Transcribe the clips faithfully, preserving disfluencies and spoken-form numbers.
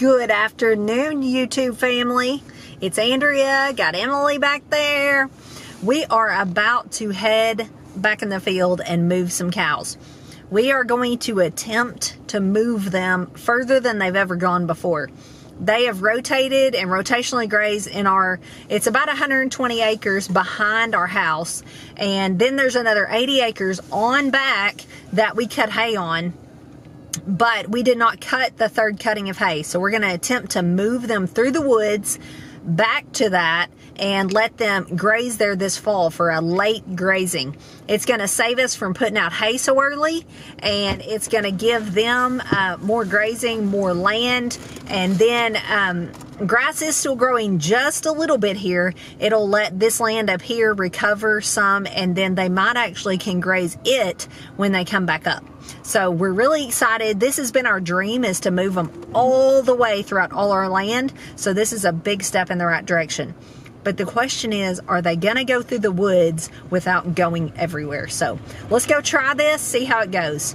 Good afternoon, YouTube family. It's Andrea, got Emily back there. We are about to head back in the field and move some cows. We are going to attempt to move them further than they've ever gone before. They have rotated and rotationally grazed in our, it's about one hundred twenty acres behind our house. And then there's another eighty acres on back that we cut hay on. But we did not cut the third cutting of hay. So we're going to attempt to move them through the woods back to that and let them graze there this fall for a late grazing. It's going to save us from putting out hay so early, and it's going to give them uh, more grazing, more land. And then um, grass is still growing just a little bit here. It'll let this land up here recover some, and then they might actually can graze it when they come back up. So we're really excited. This has been our dream, is to move them all the way throughout all our land. So this is a big step in the right direction. But the question is, are they going to go through the woods without going everywhere? So let's go try this, see how it goes.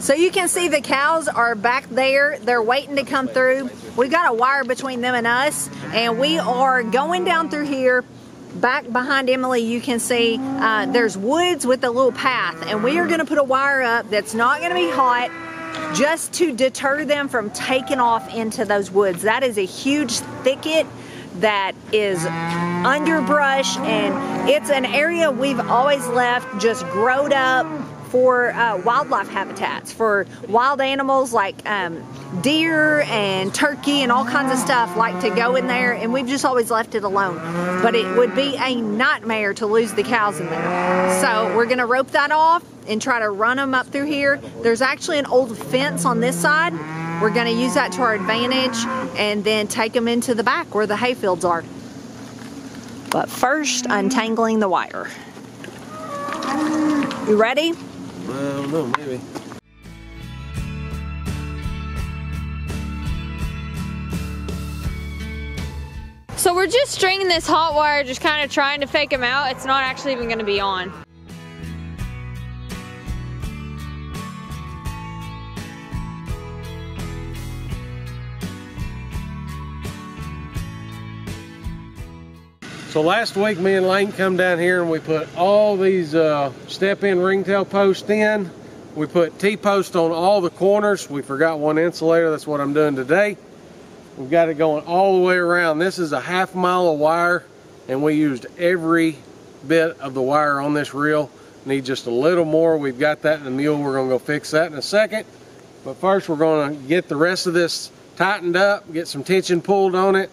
So you can see the cows are back there. They're waiting to come through. We've got a wire between them and us, and we are going down through here. Back behind Emily, you can see uh, there's woods with a little path, and we are going to put a wire up that's not going to be hot, just to deter them from taking off into those woods. That is a huge thicket that is underbrush, and it's an area we've always left just growed up for uh, wildlife habitats, for wild animals like um, deer and turkey and all kinds of stuff like to go in there, and we've just always left it alone. But it would be a nightmare to lose the cows in there. So we're gonna rope that off and try to run them up through here. There's actually an old fence on this side. We're gonna use that to our advantage and then take them into the back where the hay fields are. But first, untangling the wire. You ready? I don't know, maybe. So we're just stringing this hot wire, just kind of trying to fake them out. It's not actually even going to be on. So last week, me and Lane come down here and we put all these uh, step-in ringtail posts in. We put T-posts on all the corners. We forgot one insulator. That's what I'm doing today. We've got it going all the way around. This is a half mile of wire, and we used every bit of the wire on this reel. Need just a little more. We've got that in the mule. We're going to go fix that in a second. But first, we're going to get the rest of this tightened up, get some tension pulled on it.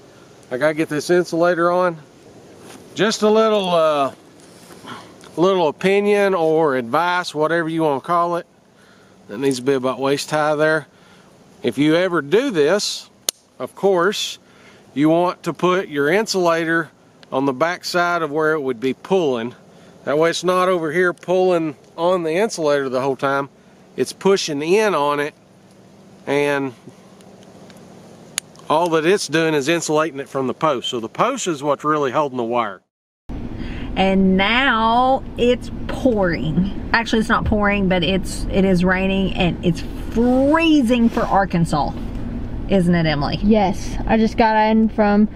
I got to get this insulator on. Just a little uh, little opinion or advice, whatever you want to call it. That needs to be about waist high there. If you ever do this, of course, you want to put your insulator on the back side of where it would be pulling. That way it's not over here pulling on the insulator the whole time. It's pushing in on it, and all that it's doing is insulating it from the post. So the post is what's really holding the wire. And now it's pouring. Actually, it's not pouring, but it's it is raining, and it's freezing for Arkansas, isn't it, Emily? Yes, I just got in from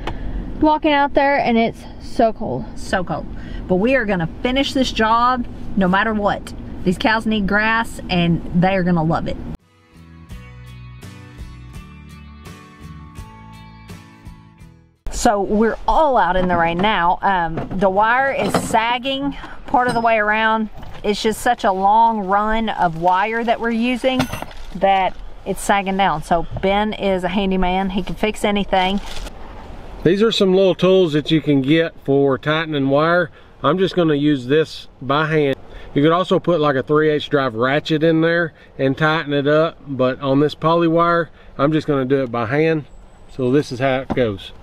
walking out there, and it's so cold, so cold. But we are gonna finish this job no matter what. These cows need grass and they are gonna love it. So we're all out in the rain now. Um, the wire is sagging part of the way around. It's just such a long run of wire that we're using that it's sagging down. So Ben is a handyman. He can fix anything. These are some little tools that you can get for tightening wire. I'm just gonna use this by hand. You could also put like a three eighths drive ratchet in there and tighten it up. But on this poly wire, I'm just gonna do it by hand. So this is how it goes.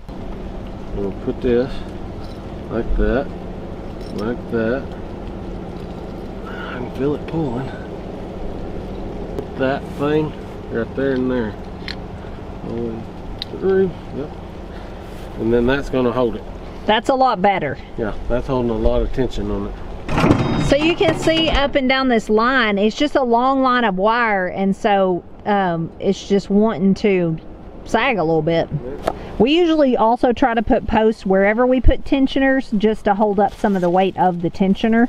We'll put this like that, like that. I can feel it pulling. Put that thing right there and there. All through, yep. And then that's gonna hold it. That's a lot better. Yeah, that's holding a lot of tension on it. So you can see up and down this line, it's just a long line of wire, and so um, it's just wanting to sag a little bit. We usually also try to put posts wherever we put tensioners just to hold up some of the weight of the tensioner.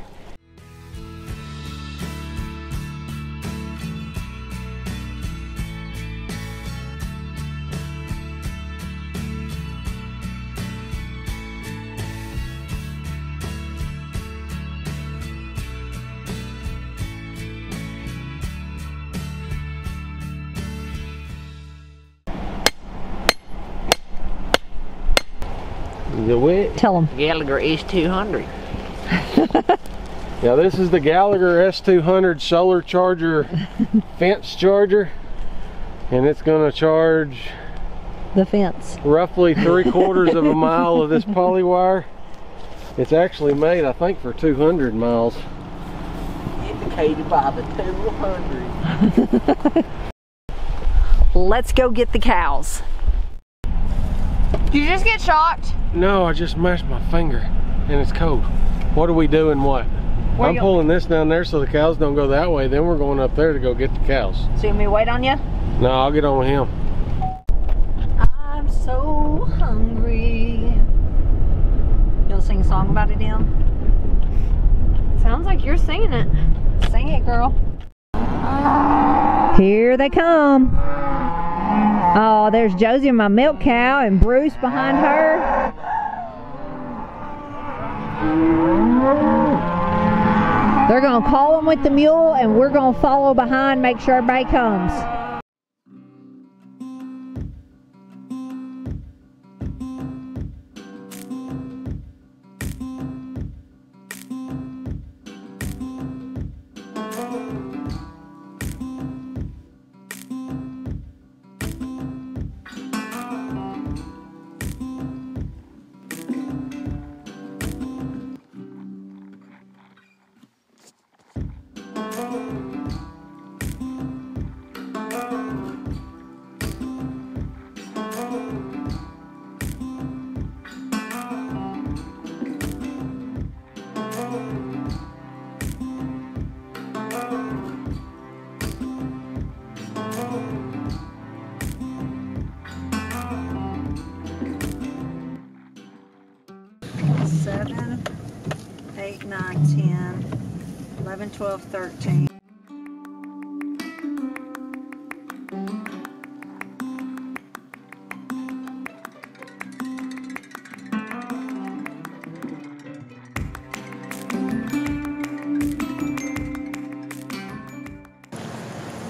Tell them. Gallagher S two hundred. Yeah, this is the Gallagher S two hundred solar charger, fence charger, and it's going to charge the fence. Roughly three quarters of a mile of this poly wire. It's actually made, I think, for two hundred miles. Indicated by the two hundred. Let's go get the cows. Did you just get shocked? No, I just mashed my finger and it's cold. What are we doing what? Where I'm pulling this down there so the cows don't go that way. Then we're going up there to go get the cows. So you want me to wait on you? No, I'll get on with him. I'm so hungry. You'll sing a song about it, Em? Sounds like you're singing it. Sing it, girl. Here they come. Oh, there's Josie and my milk cow and Bruce behind her. They're going to call them with the mule and we're going to follow behind, make sure everybody comes. nine, ten, eleven, twelve, thirteen.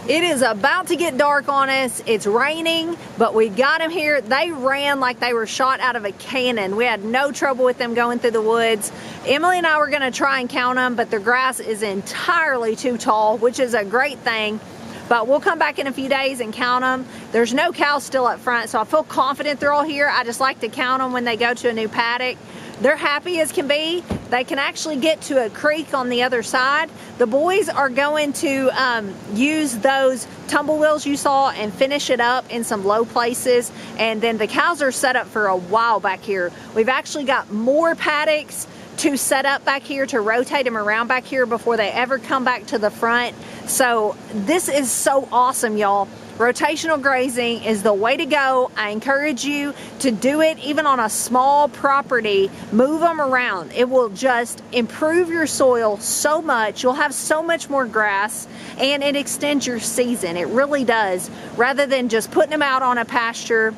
It is about to get dark on us. It's raining, but we got them here. They ran like they were shot out of a cannon. We had no trouble with them going through the woods. Emily and I were gonna try and count them, but the grass is entirely too tall, which is a great thing. But we'll come back in a few days and count them. There's no cows still up front, so I feel confident they're all here. I just like to count them when they go to a new paddock. They're happy as can be. They can actually get to a creek on the other side. The boys are going to um, use those tumble wheels you saw and finish it up in some low places. And then the cows are set up for a while back here. We've actually got more paddocks to set up back here, to rotate them around back here before they ever come back to the front. So this is so awesome, y'all. Rotational grazing is the way to go. I encourage you to do it even on a small property. Move them around. It will just improve your soil so much. You'll have so much more grass and it extends your season. It really does. Rather than just putting them out on a pasture,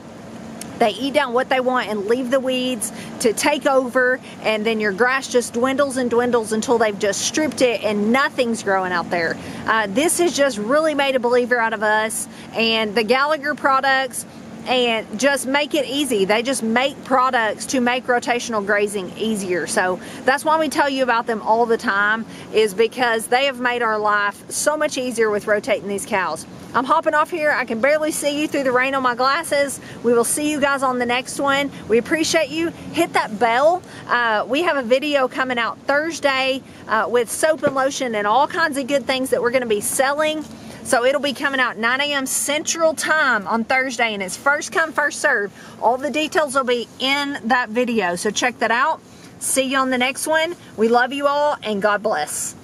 they eat down what they want and leave the weeds to take over, and then your grass just dwindles and dwindles until they've just stripped it and nothing's growing out there. Uh, this has just really made a believer out of us and the Gallagher products, and just make it easy. They just make products to make rotational grazing easier. So that's why we tell you about them all the time, is because they have made our life so much easier with rotating these cows. I'm hopping off here. I can barely see you through the rain on my glasses. We will see you guys on the next one. We appreciate you. Hit that bell. Uh, we have a video coming out Thursday uh, with soap and lotion and all kinds of good things that we're going to be selling. So it'll be coming out nine A M Central Time on Thursday, and it's first come, first serve. All the details will be in that video, so check that out. See you on the next one. We love you all, and God bless.